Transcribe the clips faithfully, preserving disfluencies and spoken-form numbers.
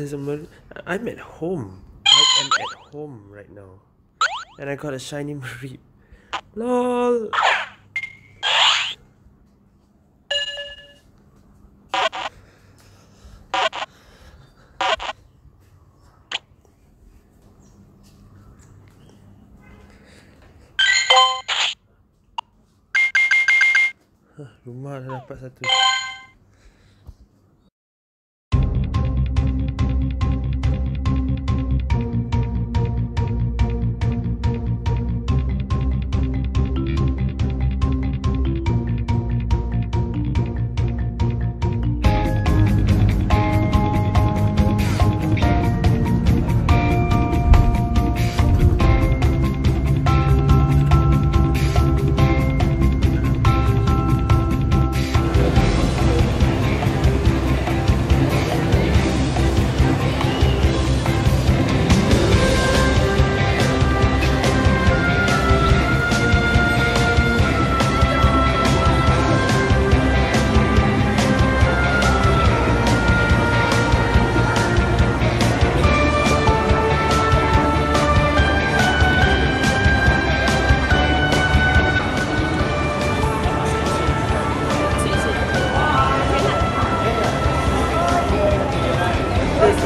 There's a murder. I'm at home. I am at home right now. And I got a shiny Mareep. LOL. Rumah dah dapat satu.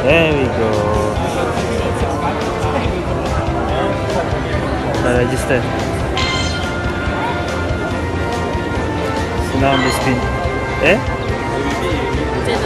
There we go. I registered. So now I'm the screen. Eh? Okay. Yeah.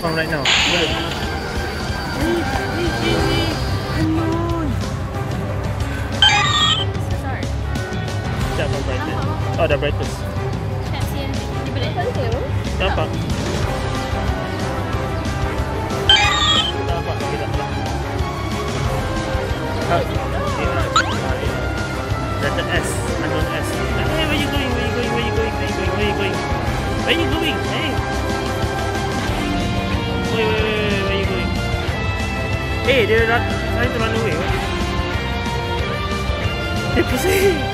From right now. That's all brightest. Oh, the brightest. Can't see anything. Nampak. Letter S, I don't S. Hey, where you going? Where you going? Where you going? Where you going? Where you going? Where you going? Hey! Wait, wait, wait, wait, where you going? Hey, they're not trying to run away. Hey, pussy!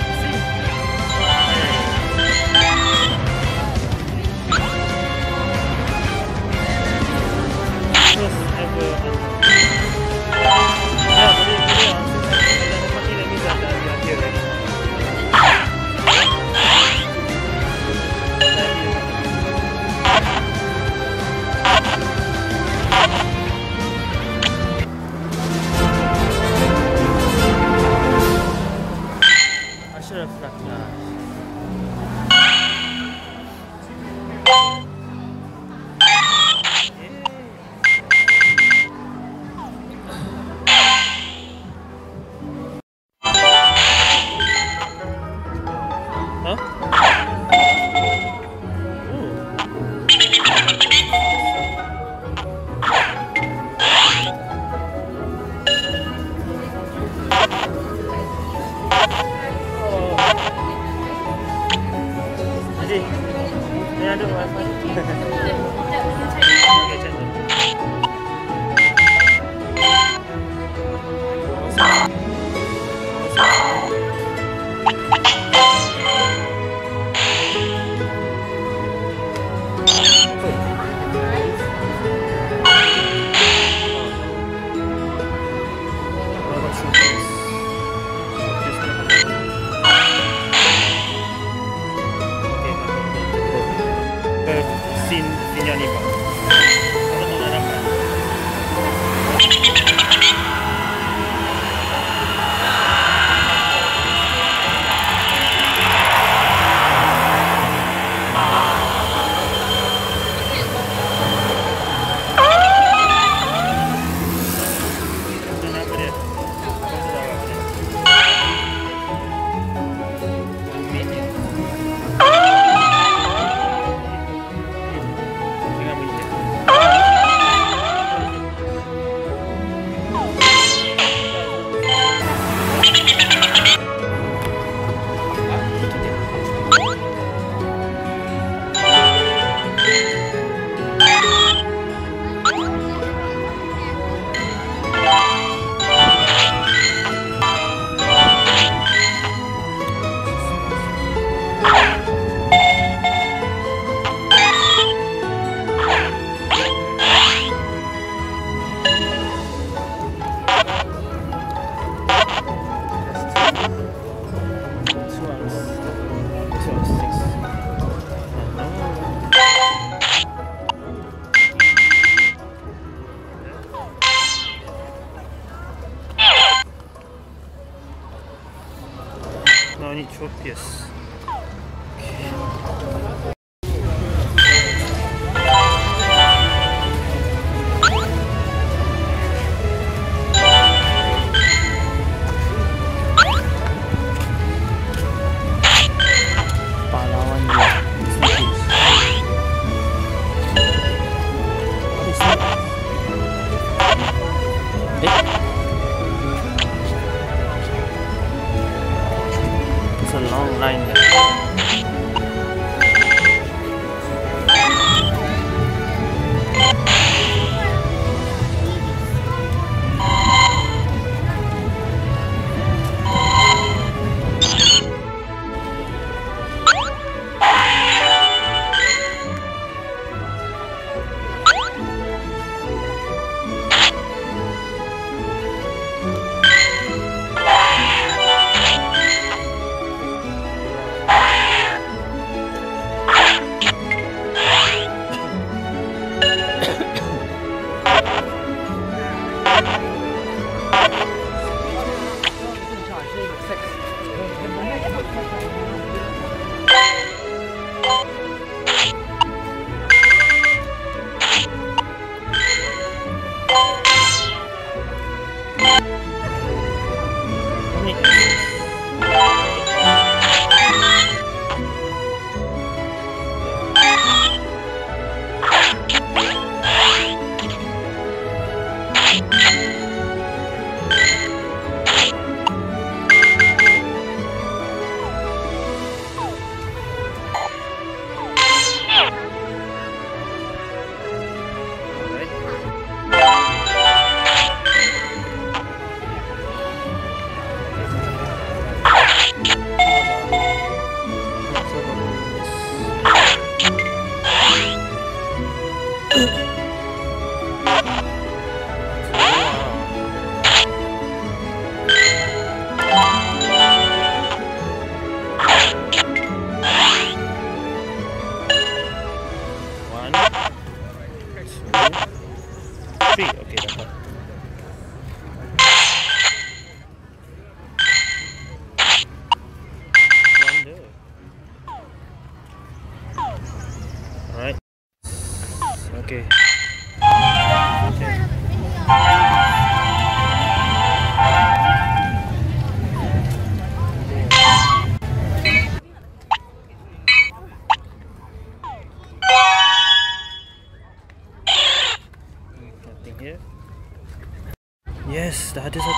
Yes, that is a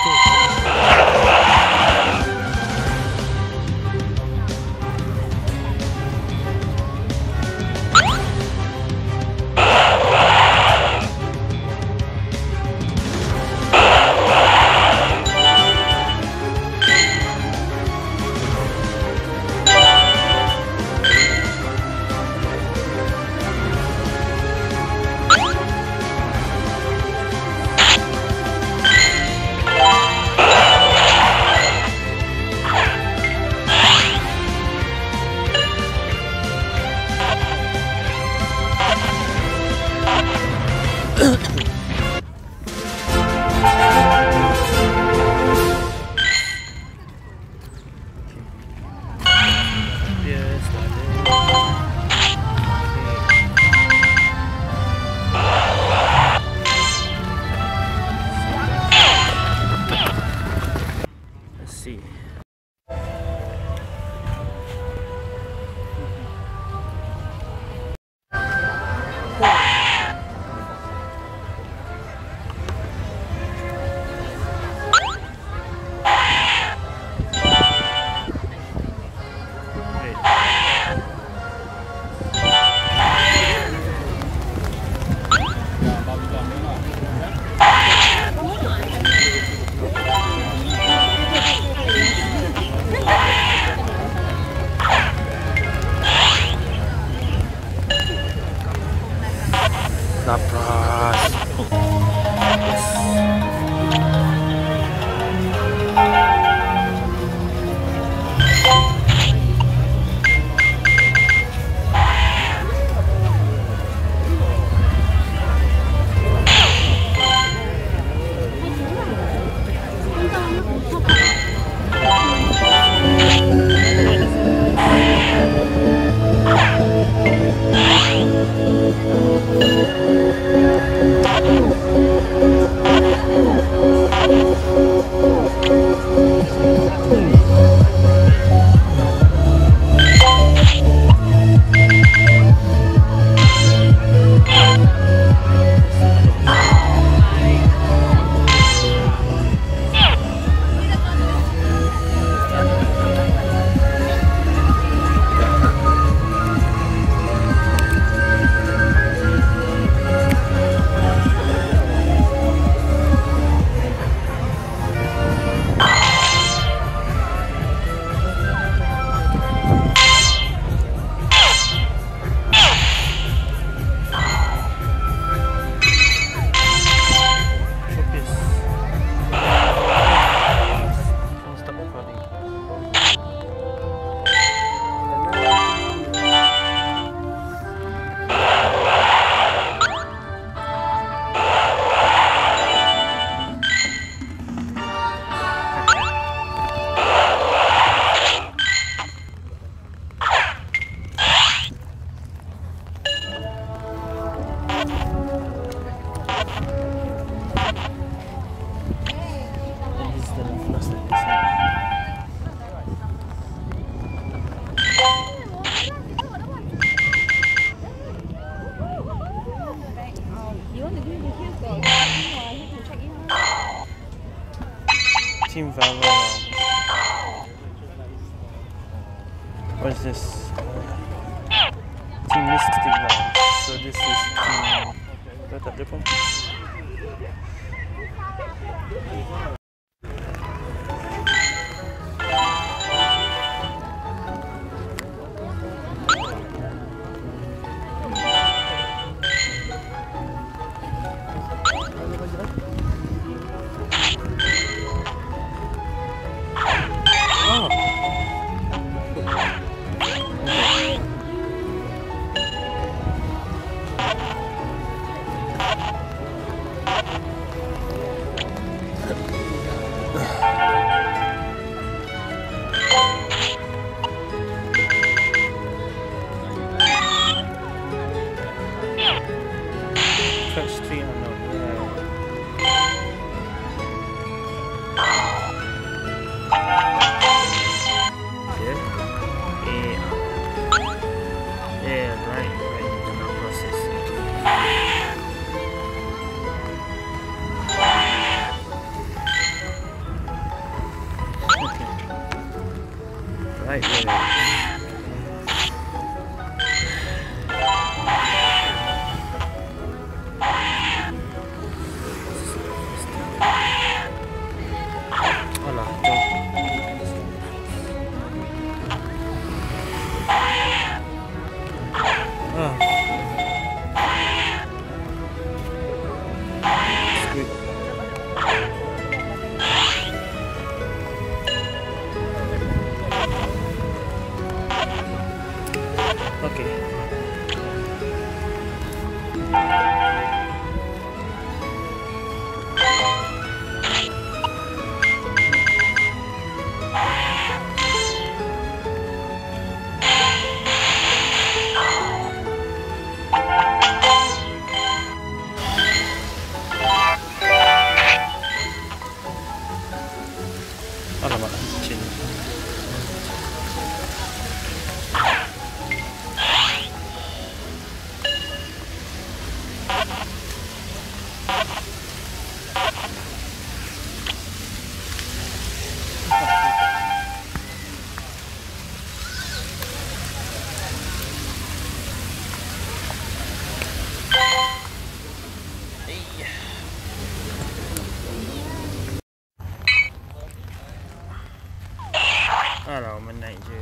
team valor. What is this? Uh, team Mystic Land. So this is team. Is that different? Thank you. Okay. Hello, my night, dude.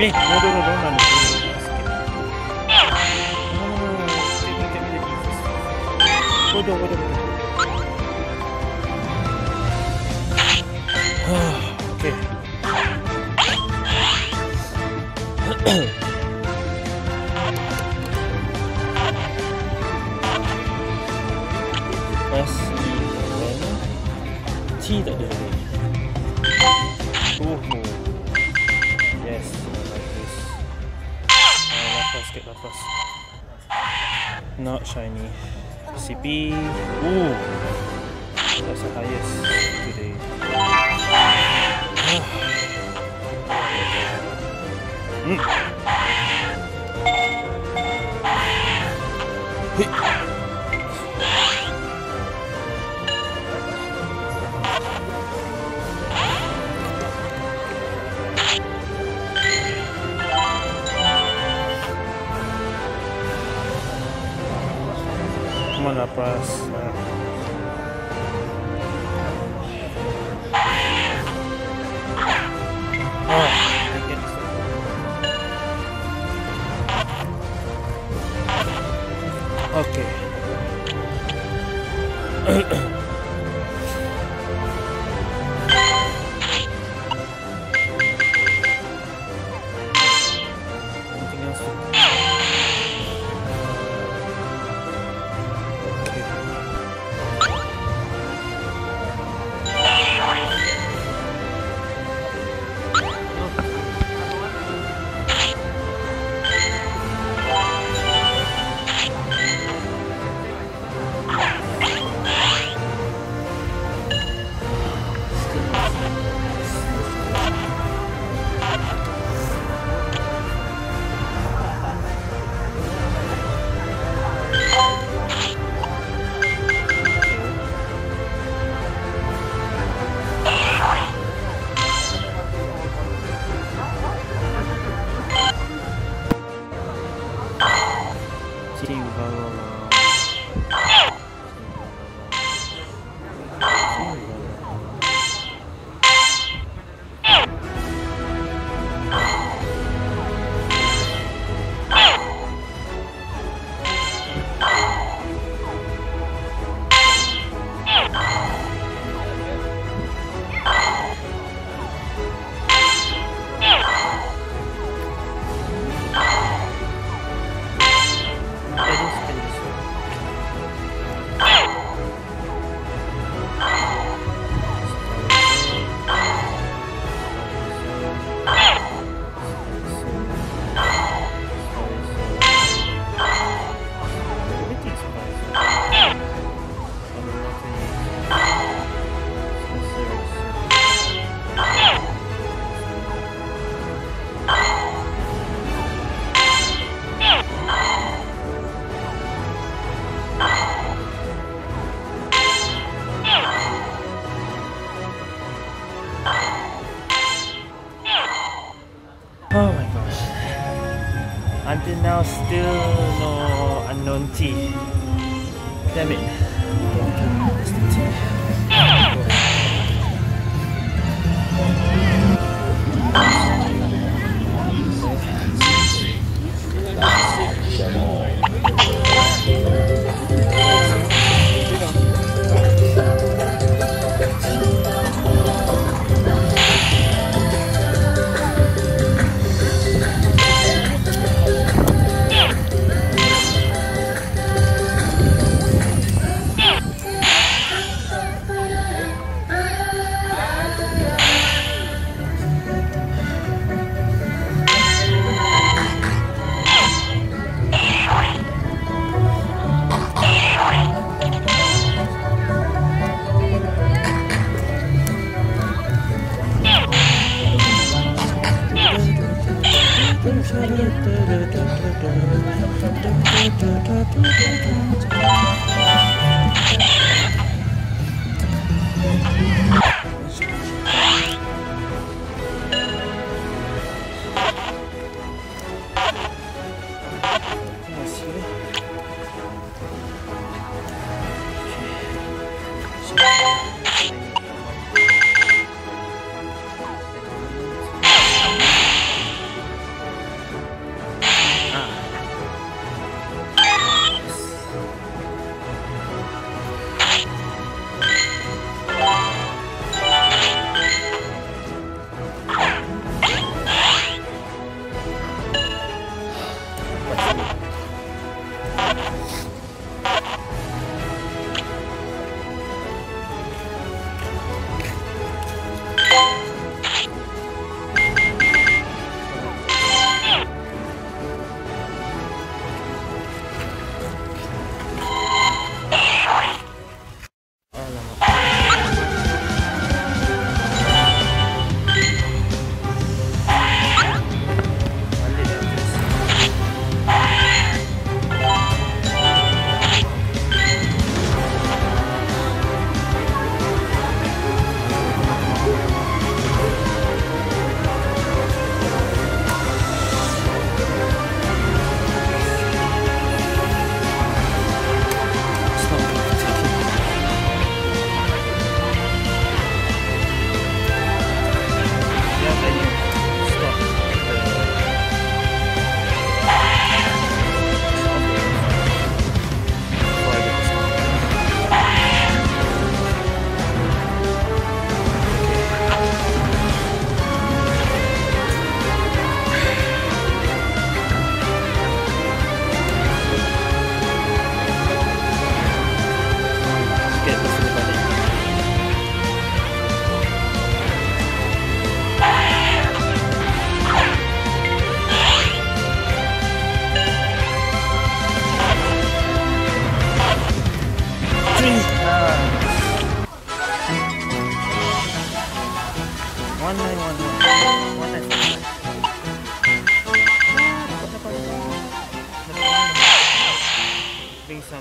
Wait, no, no, no, no, no, no. Hold on, hold on. Okay. S E N T W. Ooh. Yes, I like this. Uh, left us, get left us. Not shiny. C P. Ooh. That's the highest today. mm. Hit. Come on, Lapras. Okay. Anything else? Oh my gosh. Until now, still no unknown tea. Damn it. That's the tea.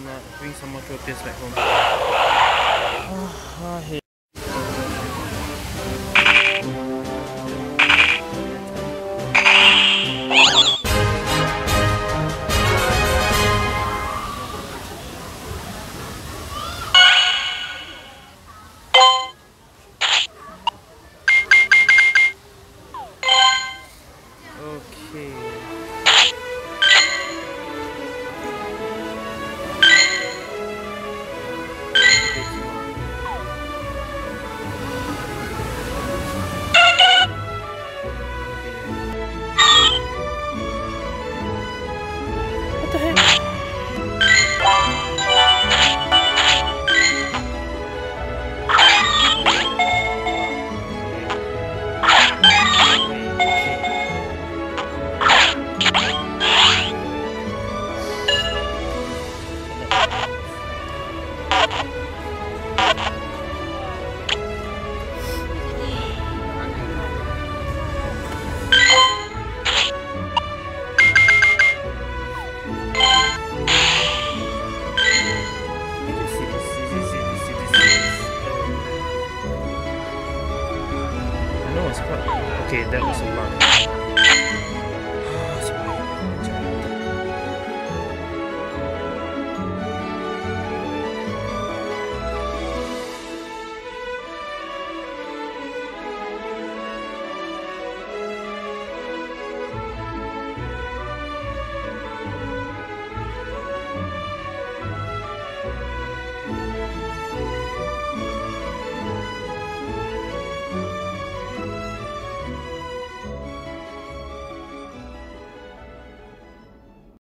I'm not doing so much of this back home. Oh, I hate. Okay, that was a lot.